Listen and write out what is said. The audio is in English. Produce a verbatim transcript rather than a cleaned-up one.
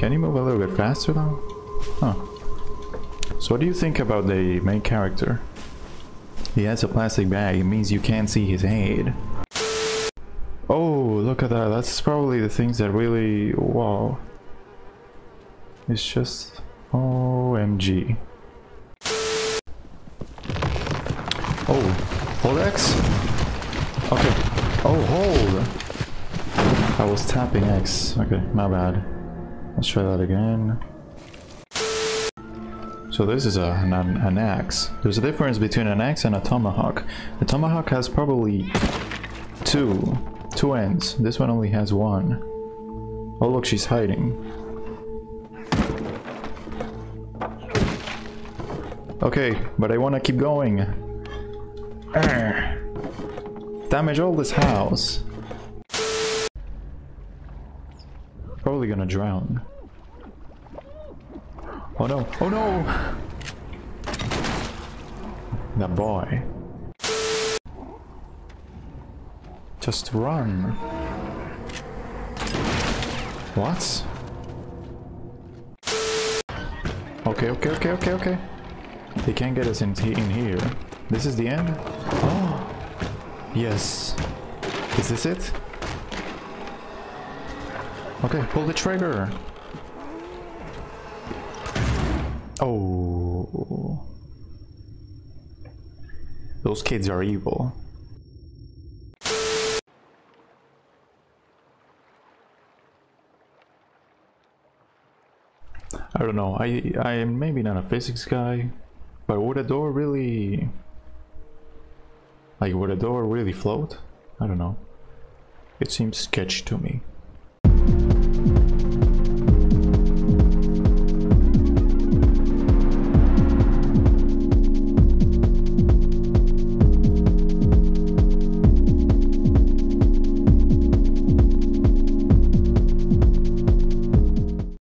Can you move a little bit faster now? Huh. So what do you think about the main character? He has a plastic bag, it means you can't see his head. Oh, look at that, that's probably the things that really... wow. It's just... O M G. Oh, hold X? Okay. Oh, hold! I was tapping X. Okay, my bad. Let's try that again. So this is a, an, an axe. There's a difference between an axe and a tomahawk. The tomahawk has probably two, two ends. This one only has one. Oh look, she's hiding. Okay, but I want to keep going. Arr. Damage all this house. Probably gonna drown. Oh no, oh no! That boy. Just run. What? Okay, okay, okay, okay, okay. They can't get us in, in here. This is the end? Oh! Yes. Is this it? Okay, pull the trigger! Oh, those kids are evil. I don't know, I, I am maybe not a physics guy, but would a door really... Like, would a door really float? I don't know. It seems sketchy to me.